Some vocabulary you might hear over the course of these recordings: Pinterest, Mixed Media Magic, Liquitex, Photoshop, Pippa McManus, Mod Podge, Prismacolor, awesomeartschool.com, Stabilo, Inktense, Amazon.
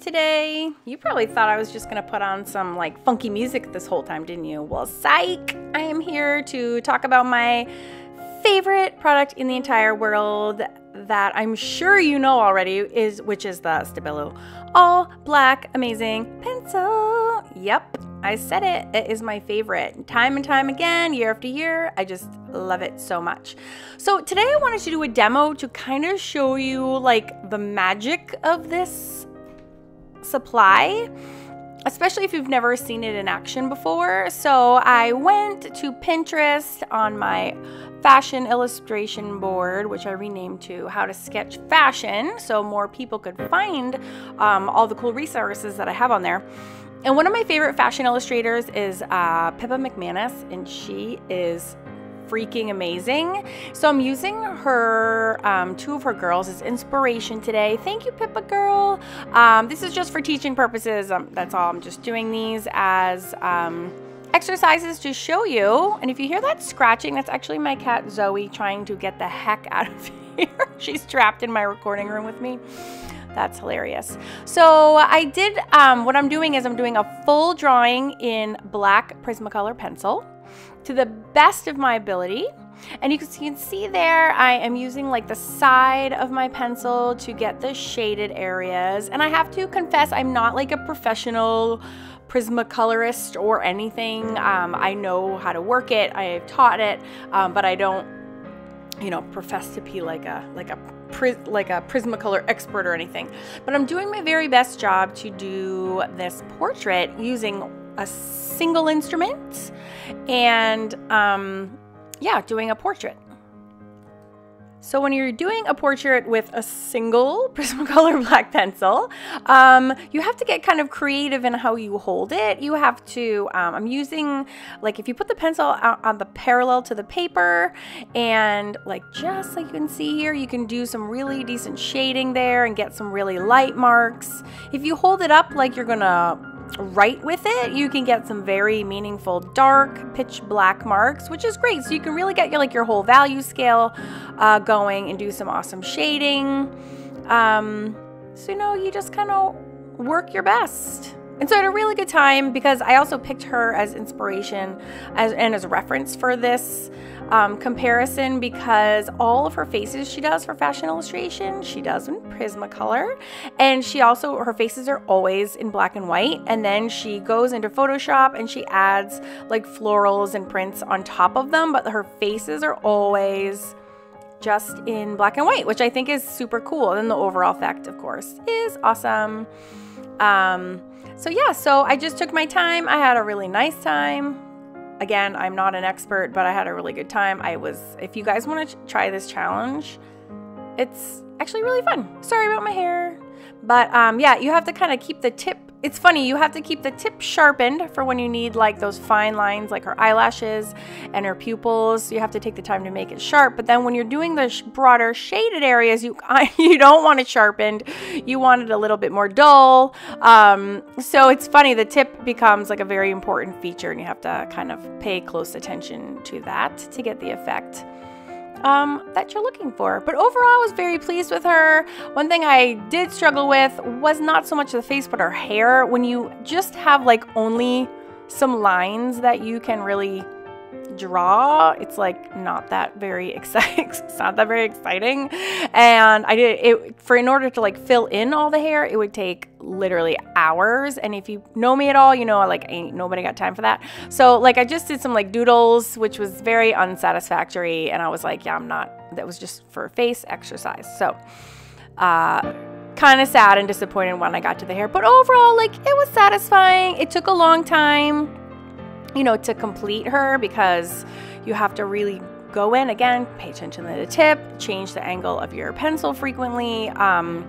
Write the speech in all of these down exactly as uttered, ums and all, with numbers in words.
today? You probably thought I was just gonna put on some like funky music this whole time, didn't you? Well, psych! I am here to talk about my favorite product in the entire world that I'm sure you know already, is which is the Stabilo all black amazing pencil. Yep, I said it. It is my favorite. Time and time again, year after year, I just love it so much. So today I wanted to do a demo to kind of show you like the magic of this supply, especially if you've never seen it in action before. So I went to Pinterest on my fashion illustration board, which I renamed to How to Sketch Fashion, so more people could find um, all the cool resources that I have on there. And one of my favorite fashion illustrators is uh, Pippa McManus, and she is freaking amazing. So I'm using her, um, two of her girls as inspiration today. Thank you, Pippa girl. Um, this is just for teaching purposes. Um, that's all. I'm just doing these as um, exercises to show you. And if you hear that scratching, that's actually my cat Zoe trying to get the heck out of here. She's trapped in my recording room with me. That's hilarious. So I did, um, what I'm doing is I'm doing a full drawing in black Prismacolor pencil to the best of my ability. And you can, you can see there, I am using like the side of my pencil to get the shaded areas. And I have to confess, I'm not like a professional Prismacolorist or anything. Um, I know how to work it. I've taught it, um, but I don't, you know, profess to be like a, like a, like a Prismacolor expert or anything, but I'm doing my very best job to do this portrait using a single instrument and um, yeah, doing a portrait. So when you're doing a portrait with a single Prismacolor black pencil, um, you have to get kind of creative in how you hold it. You have to, um, I'm using, like if you put the pencil out on the parallel to the paper and like just like you can see here, you can do some really decent shading there and get some really light marks. If you hold it up like you're gonna write with it, you can get some very meaningful dark pitch black marks, which is great. So you can really get your like your whole value scale uh, going and do some awesome shading. Um, so you know, you just kind of work your best. And so I had a really good time because I also picked her as inspiration as, and as a reference for this um, comparison, because all of her faces she does for fashion illustration, she does in Prismacolor. And she also, her faces are always in black and white. And then she goes into Photoshop and she adds like florals and prints on top of them. But her faces are always just in black and white, which I think is super cool. And the overall effect, of course, is awesome. Um, so yeah, so I just took my time. I had a really nice time. Again, I'm not an expert, but I had a really good time. I was, if you guys want to try this challenge, it's actually really fun. Sorry about my hair, but, um, yeah, you have to kind of keep the tip. It's funny. You have to keep the tip sharpened for when you need like those fine lines, like her eyelashes and her pupils. You have to take the time to make it sharp. But then when you're doing the sh broader shaded areas, you you don't want it sharpened. You want it a little bit more dull. Um, so it's funny. The tip becomes like a very important feature, and you have to kind of pay close attention to that to get the effect Um, that you're looking for. But overall, I was very pleased with her. One thing I did struggle with was not so much the face, but her hair. When you just have like only some lines that you can really draw, it's like not that very exciting. It's not that very exciting. And I did it for, in order to like fill in all the hair, it would take literally hours. And if you know me at all, you know, like ain't nobody got time for that. So like I just did some like doodles, which was very unsatisfactory. And I was like, yeah, I'm not, that was just for face exercise. So, uh, kind of sad and disappointed when I got to the hair, but overall, like it was satisfying. It took a long time, you know, to complete her, because you have to really go in again, pay attention to the tip, change the angle of your pencil frequently. Um,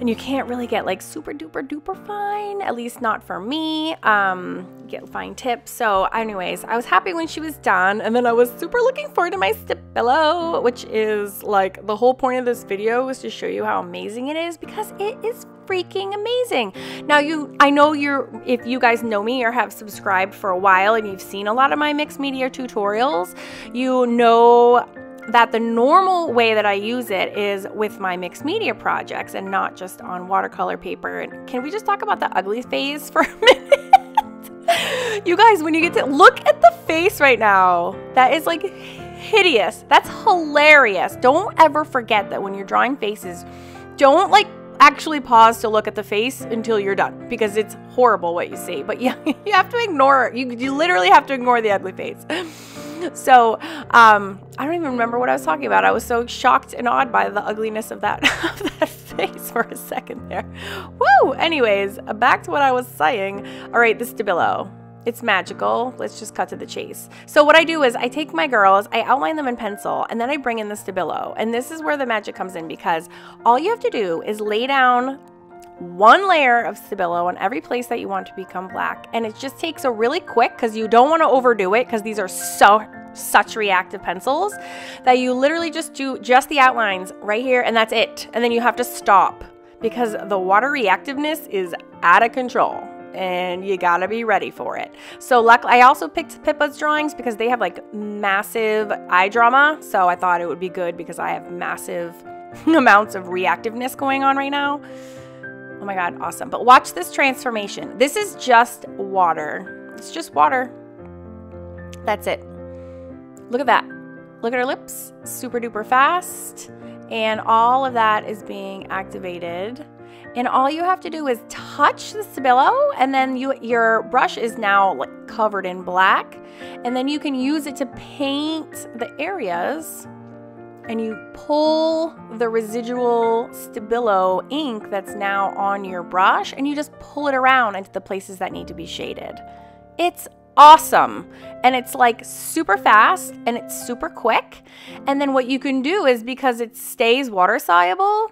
and you can't really get like super duper duper fine, at least not for me, um, get fine tips. So anyways, I was happy when she was done, and then I was super looking forward to my Stabilo, which is like the whole point of this video was to show you how amazing it is, because it is freaking amazing. Now you, I know you're, if you guys know me or have subscribed for a while and you've seen a lot of my mixed media tutorials, you know that the normal way that I use it is with my mixed media projects and not just on watercolor paper. And can we just talk about the ugly phase for a minute? You guys, when you get to look at the face right now, that is like hideous. That's hilarious. Don't ever forget that when you're drawing faces, don't like actually pause to look at the face until you're done, because it's horrible what you see. But yeah, you have to ignore, you, you literally have to ignore the ugly face. So um, I don't even remember what I was talking about. I was so shocked and awed by the ugliness of that, of that face for a second there. Woo! Anyways, back to what I was saying. All right, the Stabilo. It's magical. Let's just cut to the chase. So what I do is I take my girls, I outline them in pencil, and then I bring in the Stabilo. And this is where the magic comes in, because all you have to do is lay down one layer of Stabilo on every place that you want to become black. And it just takes a really quick, because you don't want to overdo it, because these are so such reactive pencils, that you literally just do just the outlines right here, and that's it. And then you have to stop, because the water reactiveness is out of control. And you gotta be ready for it. So luckily, I also picked Pippa's drawings because they have like massive eye drama. So I thought it would be good because I have massive amounts of reactiveness going on right now. Oh my God, awesome. But watch this transformation. This is just water. It's just water. That's it. Look at that. Look at her lips, super duper fast. And all of that is being activated. And all you have to do is touch the Stabilo, and then you, your brush is now like covered in black. And then you can use it to paint the areas, and you pull the residual Stabilo ink that's now on your brush, and you just pull it around into the places that need to be shaded. It's awesome. And it's like super fast and it's super quick. And then what you can do is, because it stays water soluble,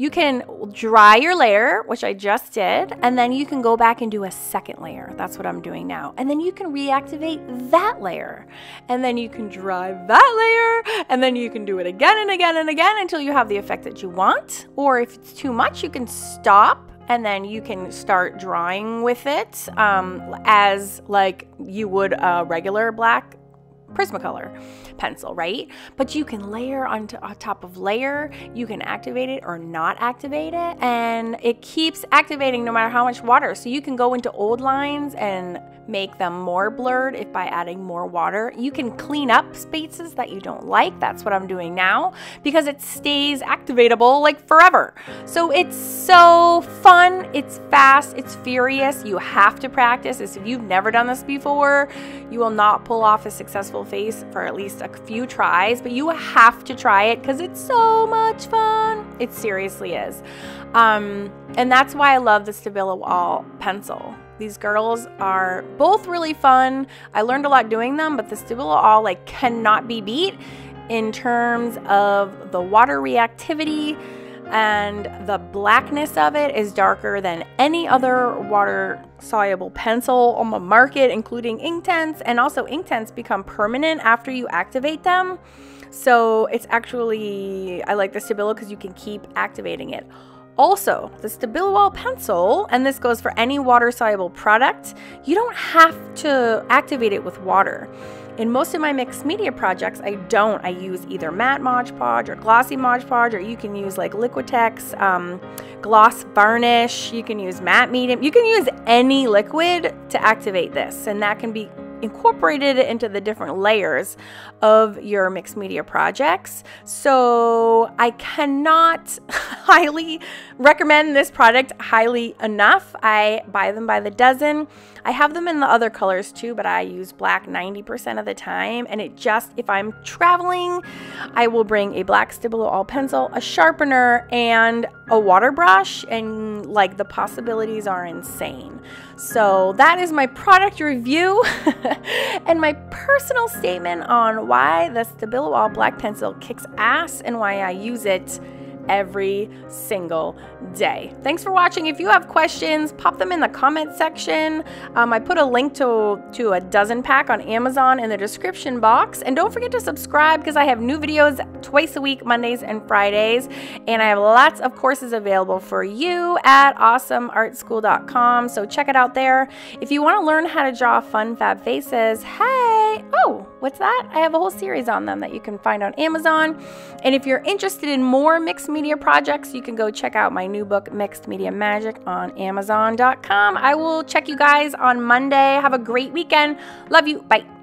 you can dry your layer, which I just did, and then you can go back and do a second layer. That's what I'm doing now. And then you can reactivate that layer, and then you can dry that layer, and then you can do it again and again and again until you have the effect that you want. Or if it's too much, you can stop, and then you can start drawing with it um, as like you would a regular black Prismacolor pencil, right? But you can layer on, on top of layer. You can activate it or not activate it, and it keeps activating no matter how much water. So you can go into old lines and make them more blurred if by adding more water. You can clean up spaces that you don't like. That's what I'm doing now, because it stays activatable like forever. So it's so fun. It's fast. It's furious. You have to practice this. If you've never done this before, you will not pull off a successful face for at least a few tries, but you have to try it because it's so much fun. It seriously is. Um, and that's why I love the Stabilo Wall pencil. These girls are both really fun. I learned a lot doing them, but the Stabilo all like cannot be beat in terms of the water reactivity, and the blackness of it is darker than any other water soluble pencil on the market, including Inktense. And also Inktense become permanent after you activate them. So it's actually, I like the Stabilo because you can keep activating it. Also, the Stabilo Wall pencil, and this goes for any water-soluble product, you don't have to activate it with water. In most of my mixed media projects, I don't. I use either matte Mod Podge or glossy Mod Podge, or you can use like Liquitex, um, gloss varnish, you can use matte medium. You can use any liquid to activate this, and that can be incorporated into the different layers of your mixed media projects. So I cannot highly recommend this product highly enough. I buy them by the dozen. I have them in the other colors too, but I use black ninety percent of the time. And it just, if I'm traveling, I will bring a black Stabilo all pencil, a sharpener, and a water brush, and like the possibilities are insane. So that is my product review and my personal statement on why the Stabilo Wall black pencil kicks ass and why I use it every single day. Thanks for watching. If you have questions, pop them in the comment section. Um, I put a link to, to a dozen pack on Amazon in the description box. And don't forget to subscribe, because I have new videos twice a week, Mondays and Fridays. And I have lots of courses available for you at awesome art school dot com. So check it out there. If you want to learn how to draw fun, fab faces, hey, oh, what's that? I have a whole series on them that you can find on Amazon. And if you're interested in more mixed media projects, you can go check out my new book, Mixed Media Magic, on amazon dot com. I will check you guys on Monday. Have a great weekend. Love you. Bye.